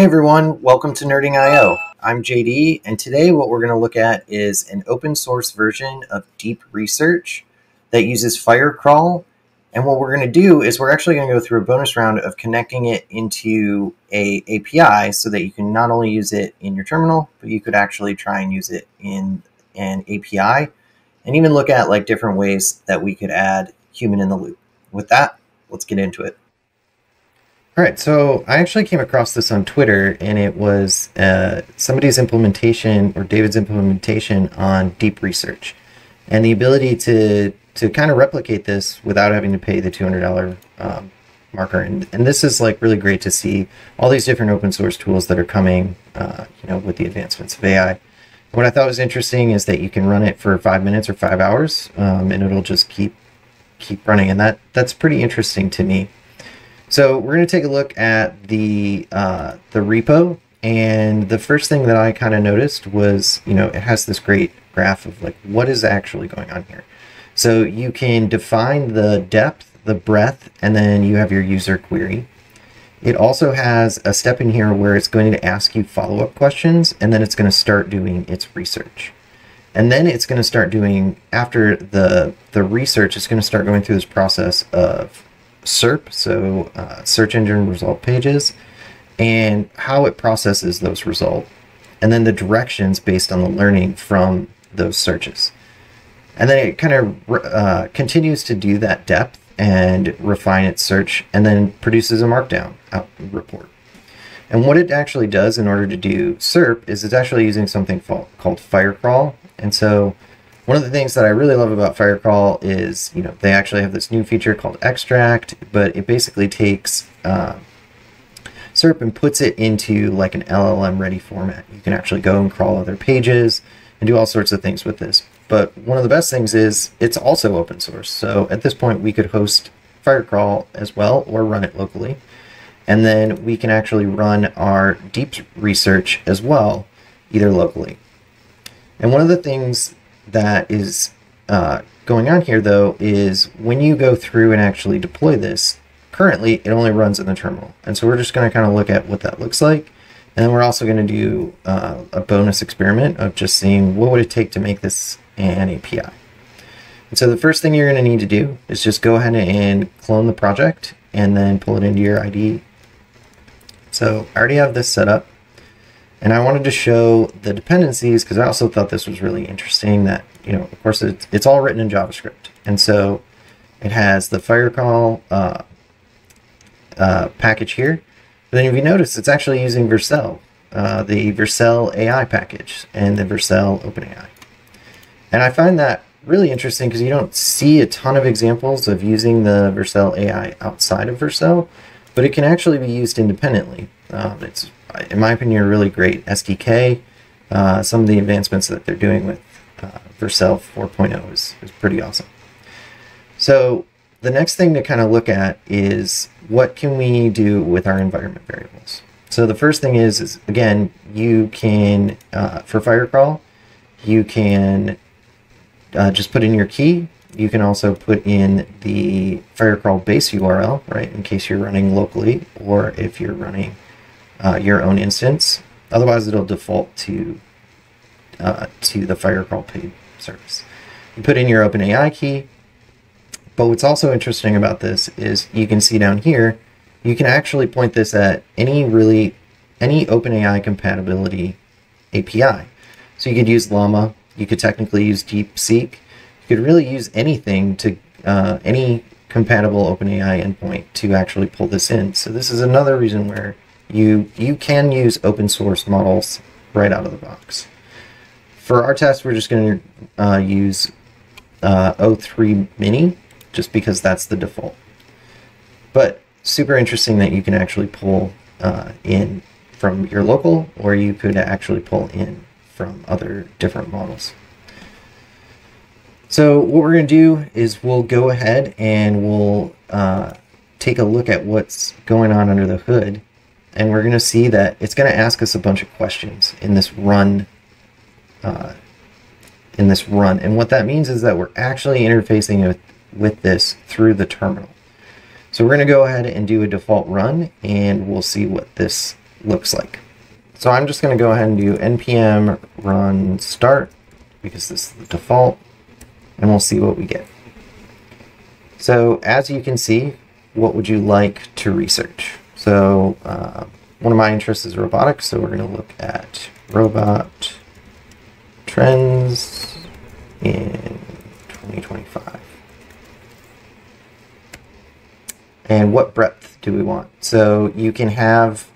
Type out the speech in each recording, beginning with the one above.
Hey everyone, welcome to Nerding.io. I'm JD, and today what we're going to look at is an open source version of Deep Research that uses Firecrawl. And what we're going to do is we're actually going to go through a bonus round of connecting it into an API so that you can not only use it in your terminal, but you could actually try and use it in an API and even look at like different ways that we could add human in the loop. With that, let's get into it. All right, so I actually came across this on Twitter, and it was somebody's implementation, or David's implementation, on Deep Research, and the ability to kind of replicate this without having to pay the $200 marker. And this is like really great to see all these different open source tools that are coming, with the advancements of AI. What I thought was interesting is that you can run it for 5 minutes or 5 hours, and it'll just keep running, and that's pretty interesting to me. So we're going to take a look at the repo, and the first thing that I kind of noticed was, it has this great graph of like what is actually going on here. So you can define the depth, the breadth, and then you have your user query. It also has a step in here where it's going to ask you follow-up questions, and then it's going to start doing its research. And then it's going to start doing, after the research, it's going to start going through this process of SERP, so search engine result pages, and how it processes those results, and then the directions based on the learning from those searches. And then it kind of continues to do that depth and refine its search, and then produces a markdown report. And what it actually does in order to do SERP is it's actually using something called Firecrawl. And so one of the things that I really love about Firecrawl is, they actually have this new feature called extract, but it basically takes SERP and puts it into like an LLM ready format. You can actually go and crawl other pages and do all sorts of things with this. But one of the best things is it's also open source. So at this point we could host Firecrawl as well, or run it locally. And then we can actually run our Deep Research as well, either locally. And one of the things that is going on here, though, is when you go through and actually deploy this, currently it only runs in the terminal. And so we're just going to kind of look at what that looks like. And then we're also going to do a bonus experiment of just seeing what would it take to make this an API. And so the first thing you're going to need to do is just go ahead and clone the project and then pull it into your IDE. So I already have this set up. And I wanted to show the dependencies because I also thought this was really interesting that, of course, it's all written in JavaScript. And so it has the Firecrawl package here. But then if you notice, it's actually using Vercel, the Vercel AI package and the Vercel OpenAI. And I find that really interesting because you don't see a ton of examples of using the Vercel AI outside of Vercel, but it can actually be used independently. It's, in my opinion, a really great SDK. Some of the advancements that they're doing with Vercel 4.0 is pretty awesome. So the next thing to kind of look at is what can we do with our environment variables. So the first thing is again, you can, for Firecrawl, you can just put in your key. You can also put in the Firecrawl base URL, right, in case you're running locally or if you're running your own instance. Otherwise, it'll default to the Firecrawl paid service. You put in your OpenAI key, but what's also interesting about this is you can see down here, you can actually point this at any OpenAI compatibility API. So you could use Llama, you could technically use DeepSeek, you could really use anything to any compatible OpenAI endpoint to actually pull this in. So this is another reason where you can use open source models right out of the box. For our test, we're just going to use O3 mini, just because that's the default. But super interesting that you can actually pull in from your local, or you could actually pull in from other different models. So what we're going to do is we'll go ahead and we'll take a look at what's going on under the hood. And we're going to see that it's going to ask us a bunch of questions in this run. And what that means is that we're actually interfacing with this through the terminal. So we're going to go ahead and do a default run, and we'll see what this looks like. So I'm just going to go ahead and do npm run start, because this is the default, and we'll see what we get. So as you can see, what would you like to research? So one of my interests is robotics, so we're going to look at robot trends in 2025. And what breadth do we want? So you can have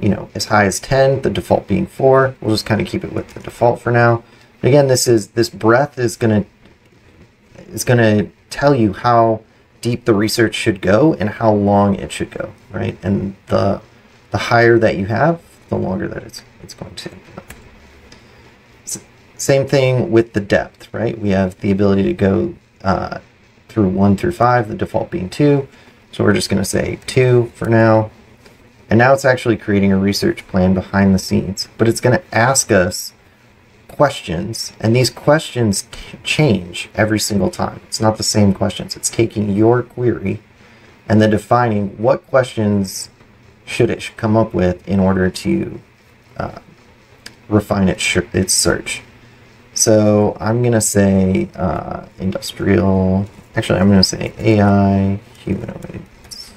you know, as high as 10, the default being 4. We'll just kind of keep it with the default for now. But again, this breadth is gonna tell you how deep the research should go and how long it should go, right? And the higher that you have, the longer that it's going to. Same thing with the depth, right? We have the ability to go through 1 through 5, the default being 2. So we're just going to say 2 for now. And now it's actually creating a research plan behind the scenes, but it's going to ask us questions, and these questions change every single time. It's not the same questions. It's taking your query and then defining what questions should it come up with in order to refine its search. So I'm going to say industrial. Actually, I'm going to say AI humanoids.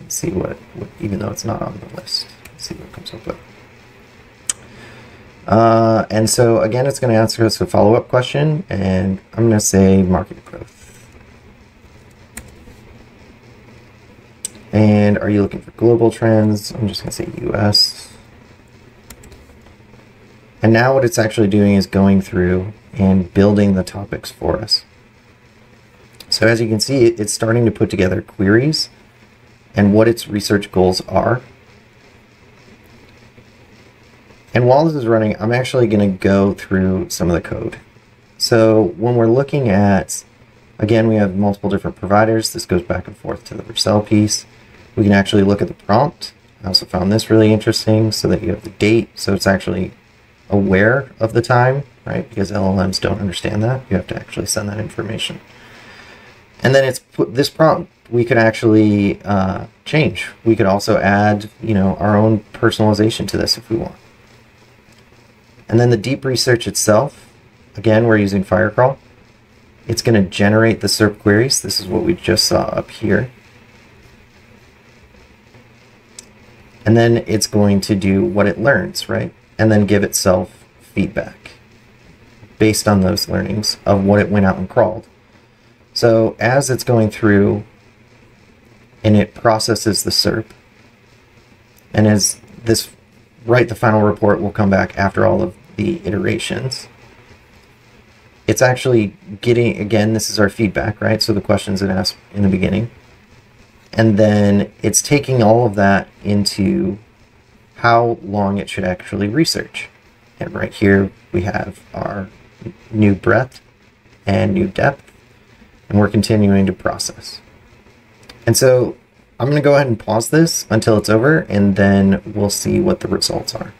Let's see what, even though it's not on the list, let's see what it comes up with. And so again, it's going to answer us a follow-up question, and I'm going to say market growth. And are you looking for global trends? I'm just going to say US. And now what it's actually doing is going through and building the topics for us. So as you can see, it's starting to put together queries and what its research goals are. And while this is running, I'm actually going to go through some of the code. So when we're looking at, again, we have multiple different providers. This goes back and forth to the Vercel piece. We can actually look at the prompt. I also found this really interesting, so that you have the date. So it's actually aware of the time, right? Because LLMs don't understand that. You have to actually send that information. And then it's this prompt we could actually change. We could also add, you know, our own personalization to this if we want. And then the deep research itself, again, we're using Firecrawl. It's going to generate the SERP queries. This is what we just saw up here. And then it's going to do what it learns, right? And then give itself feedback based on those learnings of what it went out and crawled. So as it's going through and it processes the SERP, and as this, right, the final report will come back after all of the iterations. It's actually getting, again, this is our feedback, right? So the questions it asked in the beginning. And then it's taking all of that into how long it should actually research. And right here we have our new breadth and new depth. And we're continuing to process. And so I'm going to go ahead and pause this until it's over, and then we'll see what the results are.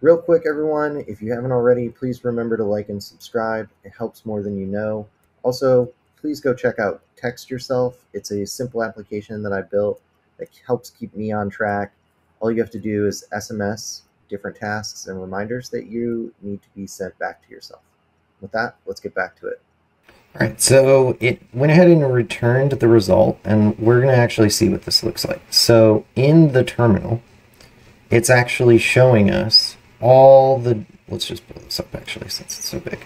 Real quick, everyone, if you haven't already, please remember to like and subscribe. It helps more than you know. Also, please go check out Text Yourself. It's a simple application that I built that helps keep me on track. All you have to do is SMS different tasks and reminders that you need to be sent back to yourself. With that, let's get back to it. All right, so it went ahead and returned the result, and we're going to actually see what this looks like. So in the terminal, it's actually showing us all the, let's just pull this up actually since it's so big.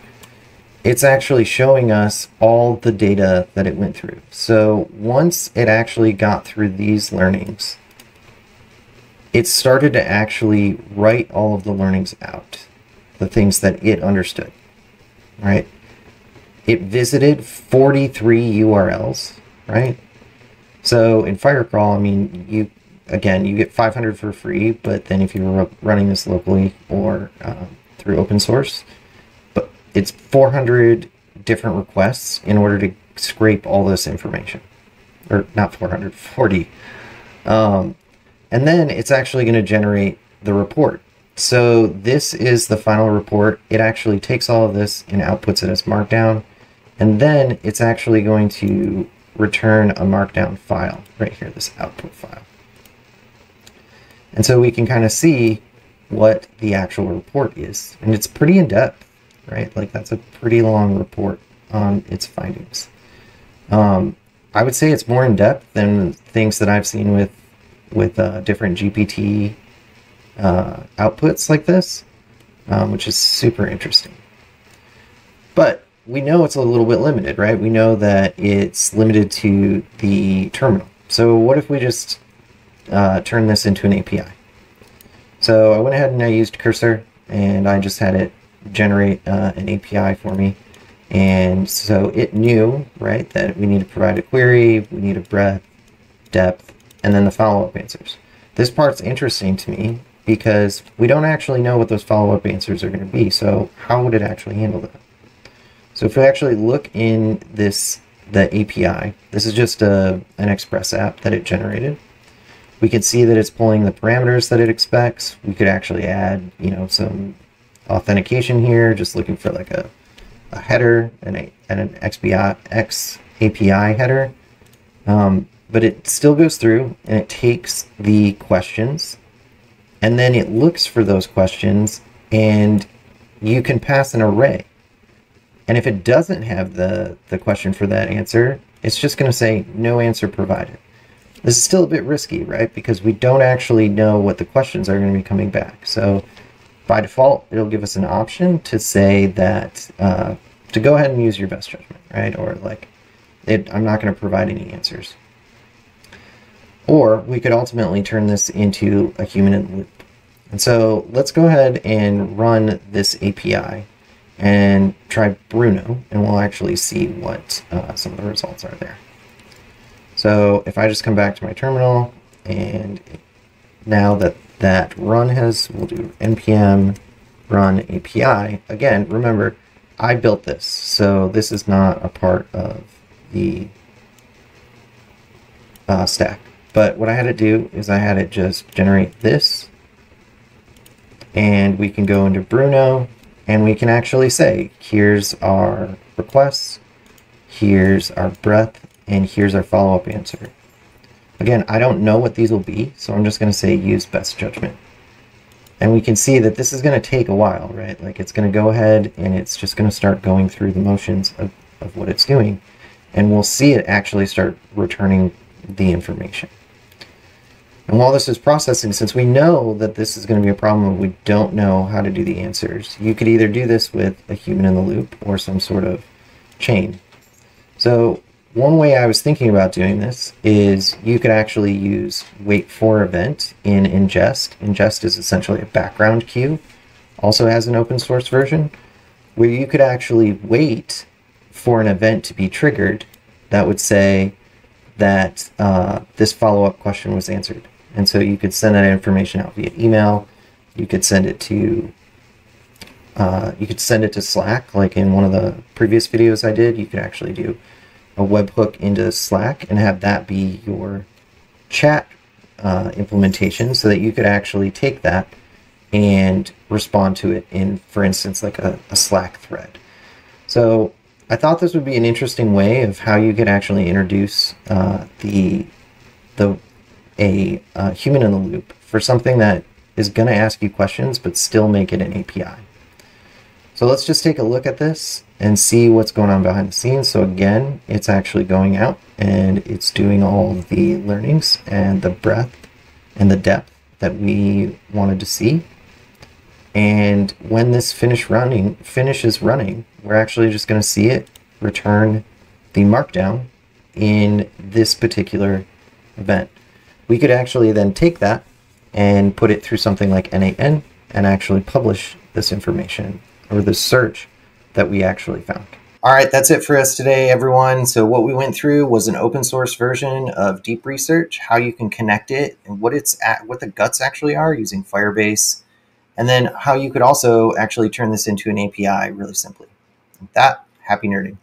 It's actually showing us all the data that it went through. So once it actually got through these learnings, it started to actually write all of the learnings out, the things that it understood, right? It visited 43 URLs, right? So in Firecrawl, I mean, you, again, you get 500 for free, but then if you were running this locally or through open source, but it's 400 different requests in order to scrape all this information, or not 440. And then it's actually going to generate the report. So this is the final report. It actually takes all of this and outputs it as markdown. And then it's actually going to return a markdown file right here, this output file. And so we can kind of see what the actual report is. And it's pretty in-depth, right? Like, that's a pretty long report on its findings. I would say it's more in-depth than things that I've seen with different GPT outputs like this, which is super interesting. But we know it's a little bit limited, right? We know that it's limited to the terminal. So what if we just turn this into an API? So I went ahead and I used Cursor, and I just had it generate an API for me. And so it knew, right, that we need to provide a query, we need a breadth, depth, and then the follow-up answers. This part's interesting to me because we don't actually know what those follow-up answers are going to be. So how would it actually handle that? So if we actually look in the API, this is just an Express app that it generated. We can see that it's pulling the parameters that it expects. We could actually add, you know, some authentication here, just looking for like a header and an XAPI header. But it still goes through and it takes the questions and then it looks for those questions, and you can pass an array. And if it doesn't have the question for that answer, it's just going to say no answer provided. This is still a bit risky, right? Because we don't actually know what the questions are going to be coming back. So by default, it'll give us an option to say that, to go ahead and use your best judgment, right? Or like, I'm not going to provide any answers. Or we could ultimately turn this into a human in the loop. And so let's go ahead and run this API and try Bruno, and we'll actually see what some of the results are there. So if I just come back to my terminal, and now that run has, we'll do npm run API. Again, remember, I built this, so this is not a part of the stack. But what I had to do is I had it just generate this, and we can go into Bruno, and we can actually say, here's our requests, here's our breadth, and here's our follow-up answer. Again, I don't know what these will be, so I'm just going to say use best judgment. And we can see that this is going to take a while, right? Like, it's going to go ahead and it's just going to start going through the motions of what it's doing. And we'll see it actually start returning the information. And while this is processing, since we know that this is going to be a problem, we don't know how to do the answers. You could either do this with a human in the loop or some sort of chain. So one way I was thinking about doing this is you could actually use wait for event in Inngest. Inngest is essentially a background queue, also has an open source version, where you could actually wait for an event to be triggered that would say that this follow-up question was answered. And so you could send that information out via email, you could send it to Slack, like in one of the previous videos I did. You could actually do a webhook into Slack and have that be your chat implementation, so that you could actually take that and respond to it in, for instance, like a Slack thread. So I thought this would be an interesting way of how you could actually introduce a human in the loop for something that is going to ask you questions but still make it an API. So let's just take a look at this and see what's going on behind the scenes. So again, it's actually going out and it's doing all the learnings and the breadth and the depth that we wanted to see. And when this finishes running, we're actually just going to see it return the markdown in this particular event. We could actually then take that and put it through something like NAN and actually publish this information, or the search that we actually found. All right, that's it for us today, everyone. So what we went through was an open source version of Deep Research, how you can connect it, and what the guts actually are using Firebase, and then how you could also actually turn this into an API really simply. With that, happy nerding.